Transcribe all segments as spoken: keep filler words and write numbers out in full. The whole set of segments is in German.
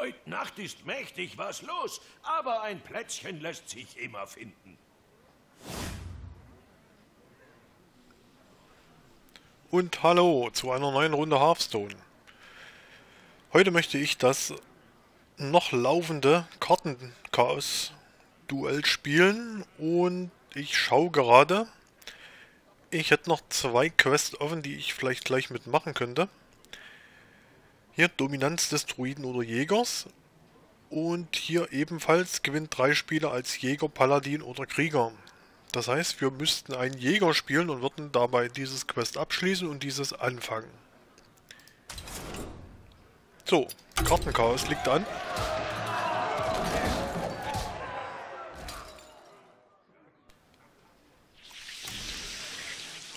Heut Nacht ist mächtig was los, aber ein Plätzchen lässt sich immer finden. Und hallo zu einer neuen Runde Hearthstone. Heute möchte ich das noch laufende Kartenchaos-Duell spielen und ich schaue gerade. Ich hätte noch zwei Quests offen, die ich vielleicht gleich mitmachen könnte. Hier Dominanz des Druiden oder Jägers und hier ebenfalls gewinnt drei Spieler als Jäger, Paladin oder Krieger. Das heißt, wir müssten einen Jäger spielen und würden dabei dieses Quest abschließen und dieses anfangen. So, Kartenchaos liegt an.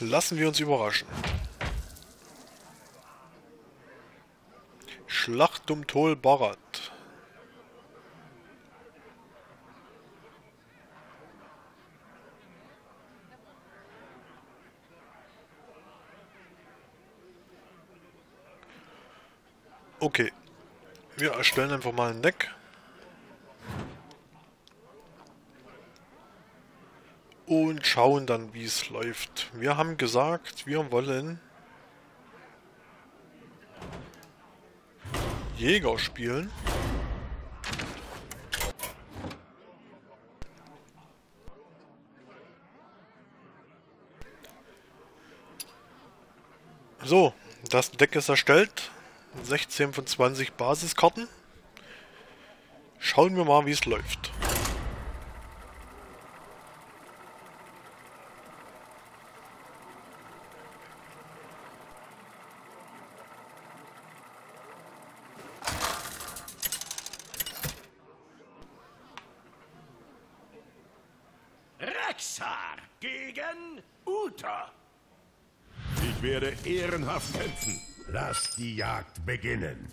Lassen wir uns überraschen. Schlacht um Tolbarat. Okay, wir erstellen einfach mal ein Deck. Und schauen dann, wie es läuft. Wir haben gesagt, wir wollen Jäger spielen. So, das Deck ist erstellt. sechzehn von zwanzig Basiskarten. Schauen wir mal, wie es läuft. Gegen Uta. Ich werde ehrenhaft kämpfen. Lass die Jagd beginnen.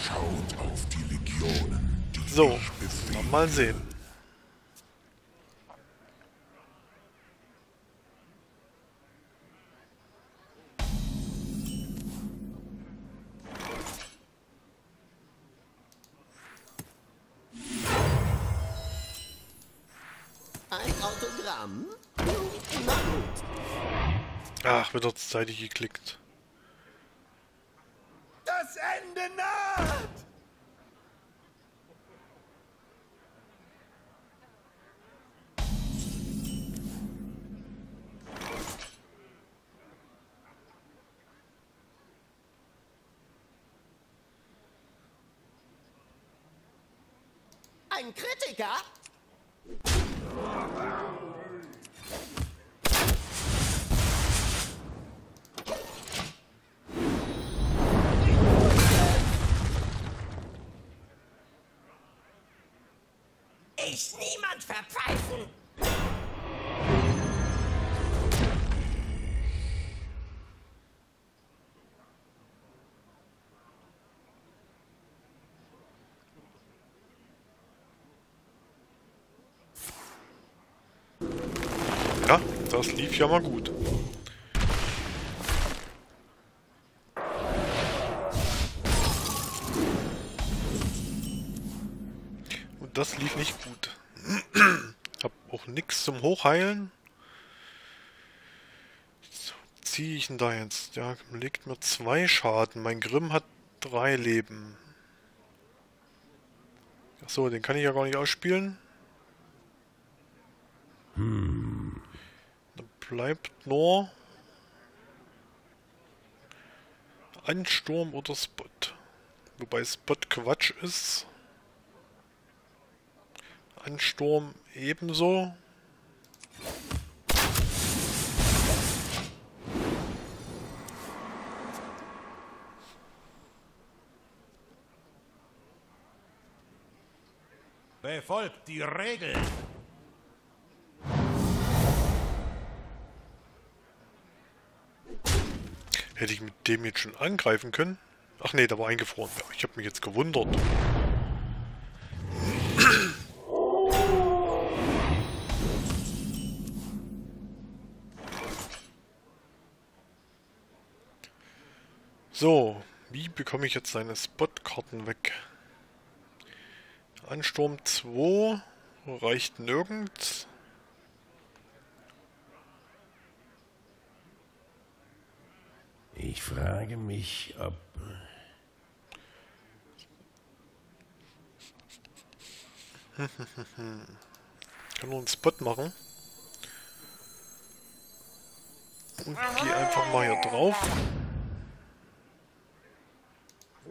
Schaut auf die Legionen, die so, mal sehen. Ach, wird doch zeitig geklickt. Das Ende naht! Ein Kritiker? Ich niemand verpfeifen! Ja, das lief ja mal gut. Das lief nicht gut. Hab auch nichts zum Hochheilen. So, ziehe ich ihn da jetzt? Ja, legt mir zwei Schaden. Mein Grimm hat drei Leben. Achso, den kann ich ja gar nicht ausspielen. Hm. Da bleibt nur Ansturm oder Spot. Wobei Spot Quatsch ist. Ansturm ebenso. Befolgt die Regeln. Hätte ich mit dem jetzt schon angreifen können? Ach nee, da war eingefroren. Ich habe mich jetzt gewundert. Oh. So, wie bekomme ich jetzt seine Spot-Karten weg? Ansturm zwei reicht nirgends. Ich frage mich, ob... Ich kann nur einen Spot machen. Und gehe einfach mal hier drauf.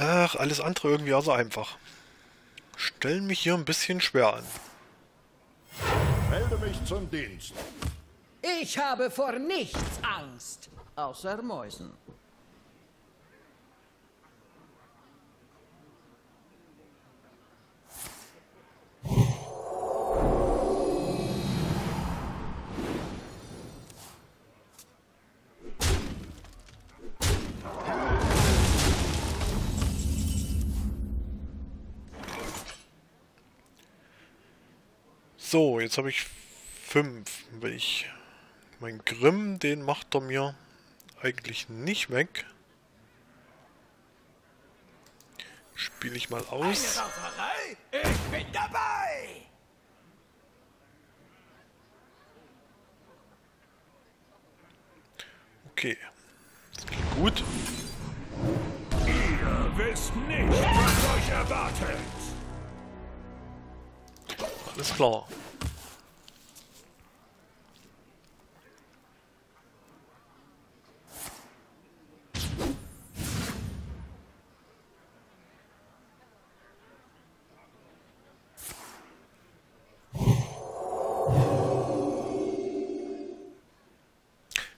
Ach, alles andere irgendwie also einfach. Stellen mich hier ein bisschen schwer an. Melde mich zum Dienst. Ich habe vor nichts Angst, außer Mäusen. So, jetzt habe ich fünf, weil ich mein Grimm, den macht er mir eigentlich nicht weg. Spiele ich mal aus. Eine Rauferei? Ich bin dabei! Okay, das geht gut. Ihr wisst nicht, was euch erwartet. Alles klar.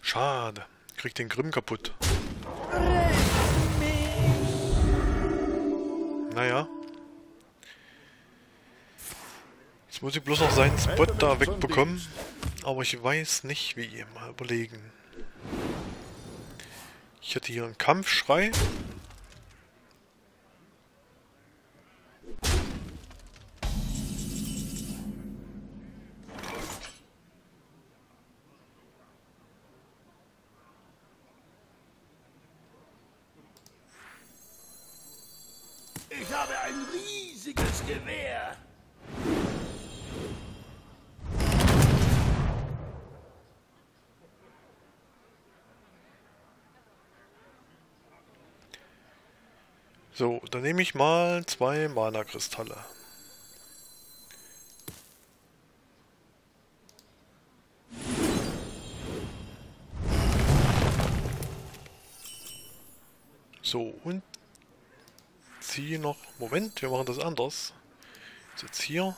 Schade. Krieg den Grimm kaputt. Naja. Jetzt muss ich bloß noch seinen Spot da wegbekommen, aber ich weiß nicht wie. Mal überlegen. Ich hätte hier einen Kampfschrei. Ich habe ein riesiges Gewehr. So, dann nehme ich mal zwei Mana-Kristalle. So, und ziehe noch... Moment, wir machen das anders. Ist jetzt hier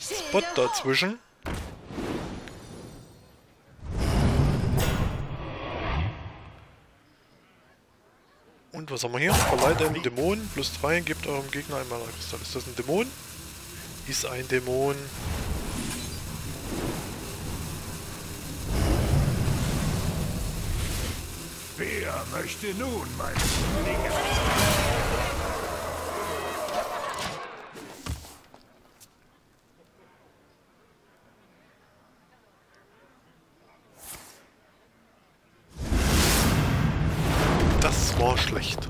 Spot dazwischen. Und was haben wir hier? Verleiht einen Dämonen plus drei, gebt eurem Gegner einmal einen Kristall. Ist das ein Dämon? Ist ein Dämon. Wer möchte nun mein Kollege? War schlecht.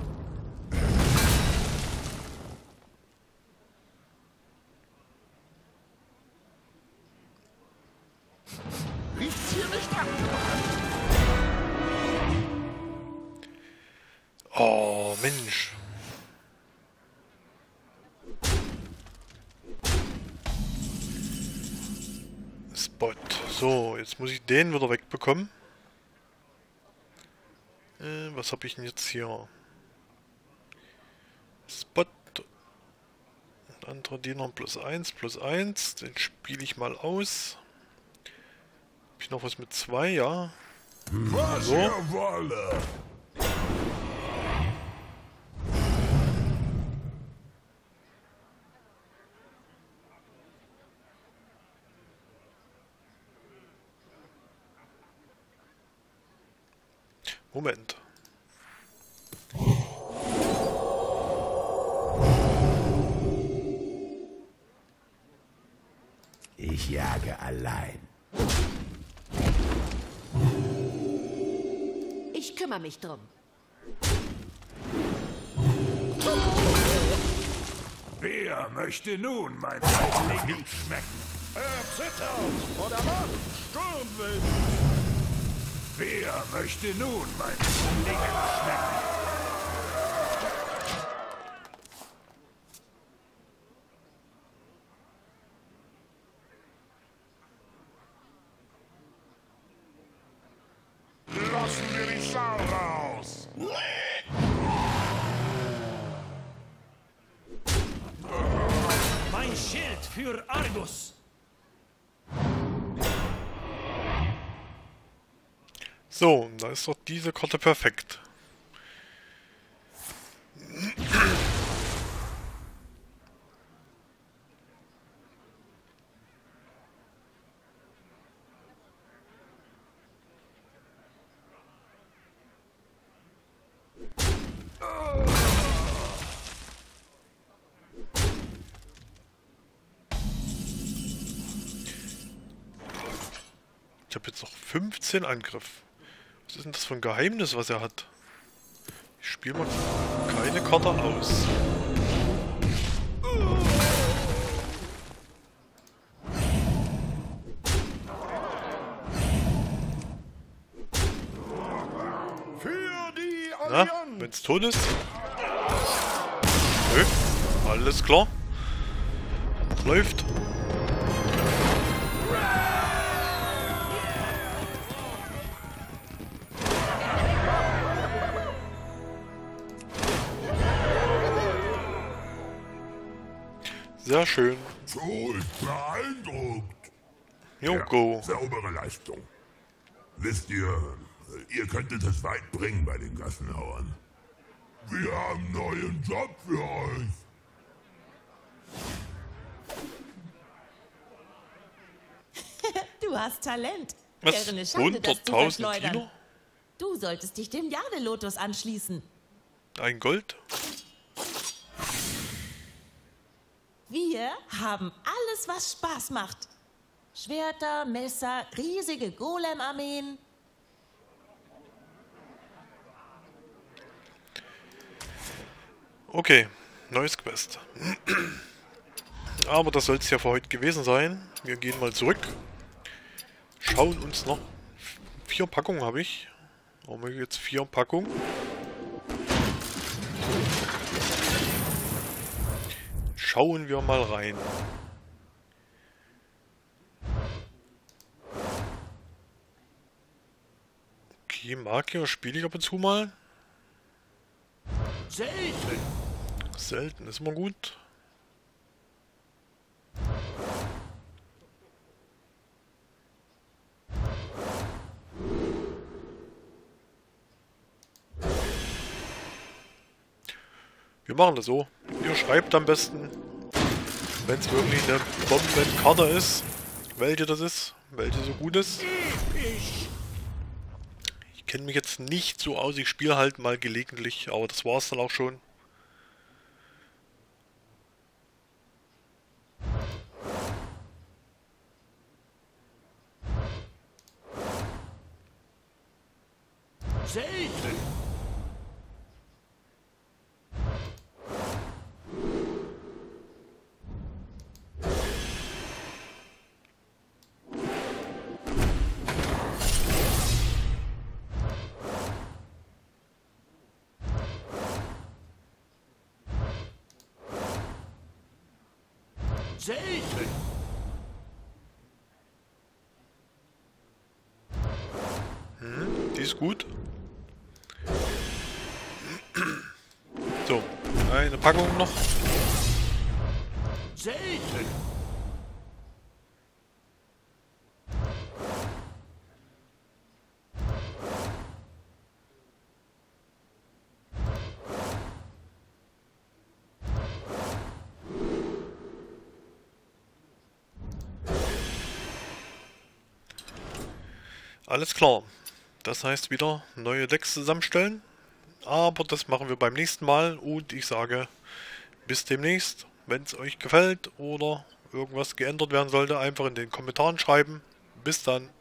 Riecht's hier nicht an? Oh, Mensch. Spot. So, jetzt muss ich den wieder wegbekommen. Was habe ich denn jetzt hier? Spot. Anderer Diener plus eins, plus eins. Den spiele ich mal aus. Hab ich noch was mit zwei? Ja. Was so. Ihr wolle. Moment. Ich jage allein. Ich kümmere mich drum. Wer möchte nun mein Fleisch schmecken? Erzittert oder was? Sturmwind! Wer möchte nun mein Ding schmecken? Lassen wir die Schau raus! Mein Schild für Argus! So, da ist doch diese Karte perfekt. Ich habe jetzt noch fünfzehn Angriff. Was ist denn das für ein Geheimnis, was er hat? Ich spiele mal keine Karte aus. Für die Allianz. Na, wenn's tot ist? Nö, alles klar. Läuft. Sehr schön. So ist beeindruckt. Joko. Ja, saubere Leistung. Wisst ihr, ihr könntet es weit bringen bei den Gassenhauern. Wir haben einen neuen Job für euch. Du hast Talent. Was? hunderttausend Kilo? Du solltest dich dem Jade-Lotus anschließen. Ein Gold? Wir haben alles, was Spaß macht. Schwerter, Messer, riesige Golem-Armeen. Okay, neues Quest. Aber das soll es ja für heute gewesen sein. Wir gehen mal zurück. Schauen uns noch... Vier Packungen habe ich. Haben wir jetzt vier Packungen. Schauen wir mal rein. Okay, Magier spiele ich ab und zu mal. Selten. Selten ist immer gut. Wir machen das so. Ihr schreibt am besten, wenn es wirklich eine Bombenkarte ist, welche das ist, welche so gut ist. Ich kenne mich jetzt nicht so aus, ich spiele halt mal gelegentlich, aber das war's dann auch schon. Selten. Selten! Hm, die ist gut. So, eine Packung noch. selten. Alles klar. Das heißt wieder neue Decks zusammenstellen. Aber das machen wir beim nächsten Mal. Und ich sage bis demnächst. Wenn es euch gefällt oder irgendwas geändert werden sollte, einfach in den Kommentaren schreiben. Bis dann.